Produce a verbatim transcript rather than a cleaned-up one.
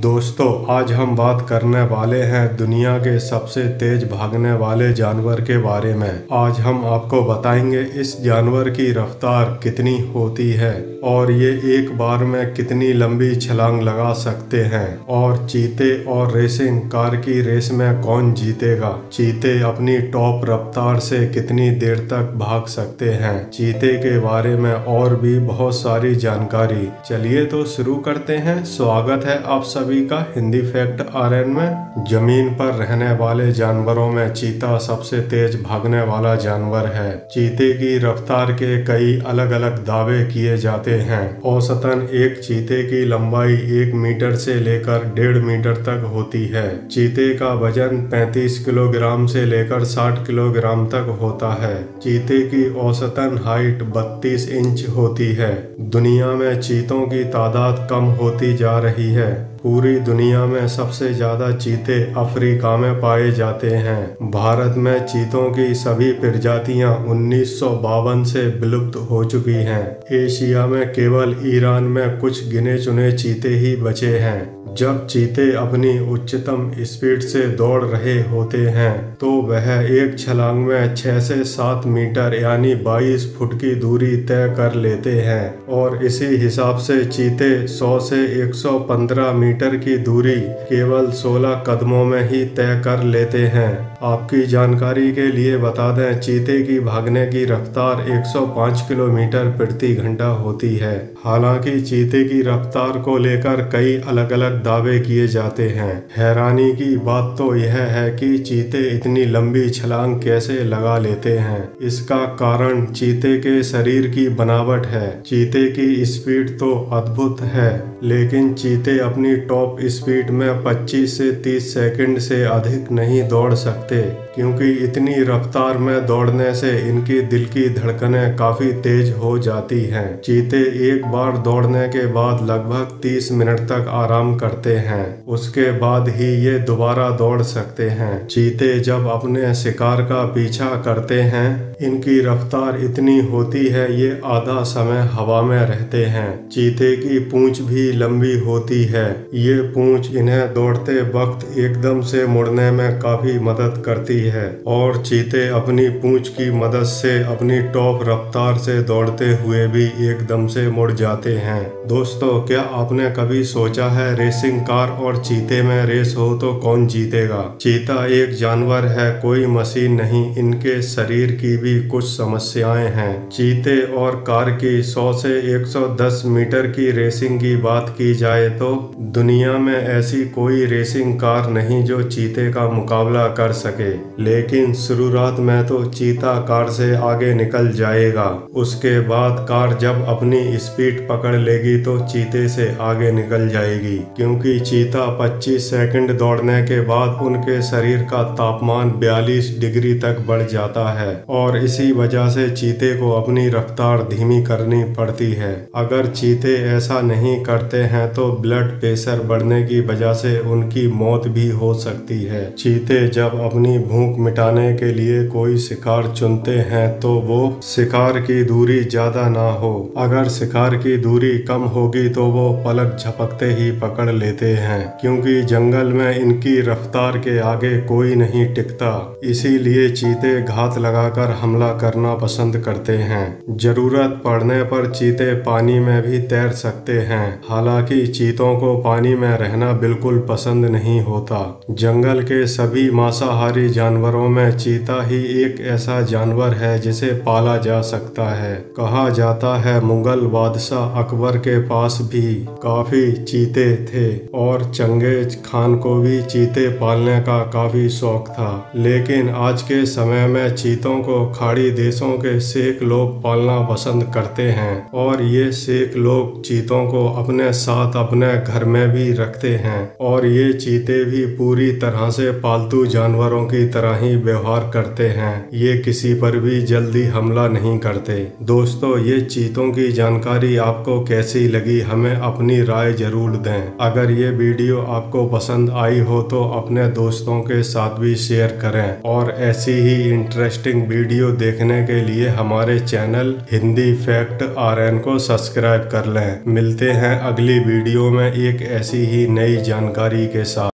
दोस्तों, आज हम बात करने वाले हैं दुनिया के सबसे तेज भागने वाले जानवर के बारे में। आज हम आपको बताएंगे इस जानवर की रफ्तार कितनी होती है और ये एक बार में कितनी लंबी छलांग लगा सकते हैं, और चीते और रेसिंग कार की रेस में कौन जीतेगा, चीते अपनी टॉप रफ्तार से कितनी देर तक भाग सकते हैं। चीते के बारे में और भी बहुत सारी जानकारी। चलिए तो शुरू करते हैं। स्वागत है आप सभी का हिंदी फैक्ट आरएन में। जमीन पर रहने वाले जानवरों में चीता सबसे तेज भागने वाला जानवर है। चीते की रफ्तार के कई अलग अलग दावे किए जाते हैं। औसतन एक चीते की लंबाई एक मीटर से लेकर डेढ़ मीटर तक होती है। चीते का वजन पैंतीस किलोग्राम से लेकर साठ किलोग्राम तक होता है। चीते की औसतन हाइट बत्तीस इंच होती है। दुनिया में चीतों की तादाद कम होती जा रही है। पूरी दुनिया में सबसे ज़्यादा चीते अफ्रीका में पाए जाते हैं। भारत में चीतों की सभी प्रजातियां उन्नीस सौ बावन से विलुप्त हो चुकी हैं। एशिया में केवल ईरान में कुछ गिने चुने चीते ही बचे हैं। जब चीते अपनी उच्चतम स्पीड से दौड़ रहे होते हैं तो वह एक छलांग में छः से सात मीटर यानी बाईस फुट की दूरी तय कर लेते हैं, और इसी हिसाब से चीते सौ से एक सौ पंद्रह मीटर मीटर की दूरी केवल सोलह कदमों में ही तय कर लेते हैं। आपकी जानकारी के लिए बता दें, चीते की भागने की रफ्तार एक सौ पाँच किलोमीटर प्रति घंटा होती है। हालांकि चीते की रफ्तार को लेकर कई अलग अलग दावे किए जाते हैं। हैरानी की बात तो यह है कि चीते इतनी लंबी छलांग कैसे लगा लेते हैं। इसका कारण चीते के शरीर की बनावट है। चीते की स्पीड तो अद्भुत है, लेकिन चीते अपनी टॉप स्पीड में पच्चीस से तीस सेकंड से अधिक नहीं दौड़ सकते, क्योंकि इतनी रफ्तार में दौड़ने से इनकी दिल की धड़कनें काफी तेज हो जाती हैं। चीते एक बार दौड़ने के बाद लगभग तीस मिनट तक आराम करते हैं, उसके बाद ही ये दोबारा दौड़ सकते हैं। चीते जब अपने शिकार का पीछा करते हैं, इनकी रफ्तार इतनी होती है ये आधा समय हवा में रहते हैं। चीते की पूंछ भी लंबी होती है। ये पूंछ इन्हें दौड़ते वक्त एकदम से मुड़ने में काफी मदद करती है, और चीते अपनी पूंछ की मदद से अपनी टॉप रफ्तार से दौड़ते हुए भी एकदम से मुड़ जाते हैं। दोस्तों, क्या आपने कभी सोचा है रेसिंग कार और चीते में रेस हो तो कौन जीतेगा? चीता एक जानवर है, कोई मशीन नहीं। इनके शरीर की भी कुछ समस्याएं हैं। चीते और कार की सौ से एक सौ दस मीटर की रेसिंग की बात की जाए तो दुनिया में ऐसी कोई रेसिंग कार नहीं जो चीते का मुकाबला कर सके, लेकिन शुरुआत में तो चीता कार से आगे निकल जाएगा। उसके बाद कार जब अपनी स्पीड पकड़ लेगी तो चीते से आगे निकल जाएगी, क्योंकि चीता पच्चीस सेकंड दौड़ने के बाद उनके शरीर का तापमान बयालीस डिग्री तक बढ़ जाता है, और इसी वजह से चीते को अपनी रफ्तार धीमी करनी पड़ती है। अगर चीते ऐसा नहीं करते हैं तो ब्लड प्रेशर बढ़ने की वजह से उनकी मौत भी हो सकती है। चीते जब अपनी भूख मिटाने के लिए कोई शिकार चुनते हैं तो वो शिकार की दूरी ज्यादा ना हो। अगर शिकार की दूरी कम होगी तो वो पलक झपकते ही पकड़ लेते हैं, क्योंकि जंगल में इनकी रफ्तार के आगे कोई नहीं टिकता। इसीलिए चीते घात लगाकर हमला करना पसंद करते हैं। जरूरत पड़ने पर चीते पानी में भी तैर सकते हैं। हालांकि चीतों को पानी में रहना बिल्कुल पसंद नहीं होता। जंगल के सभी मांसाहारी जानवरों में चीता ही एक ऐसा जानवर है जिसे पाला जा सकता है। कहा जाता है मुगल बादशाह अकबर के पास भी काफी चीते थे, और चंगेज खान को भी चीते पालने का काफी शौक था, लेकिन आज के समय में चीतों को खाड़ी देशों के शेख लोग पालना पसंद करते हैं, और ये शेख लोग चीतों को अपने साथ अपने घर में भी रखते हैं, और ये चीते भी पूरी तरह से पालतू जानवरों की तरह ही व्यवहार करते हैं। ये किसी पर भी जल्दी हमला नहीं करते। दोस्तों, ये चीतों की जानकारी आपको कैसी लगी, हमें अपनी राय जरूर दें। अगर ये वीडियो आपको पसंद आई हो तो अपने दोस्तों के साथ भी शेयर करें, और ऐसी ही इंटरेस्टिंग वीडियो देखने के लिए हमारे channel Hindi fact R N को सब्सक्राइब कर लें। मिलते हैं अगली वीडियो में एक ऐसी ही नई जानकारी के साथ।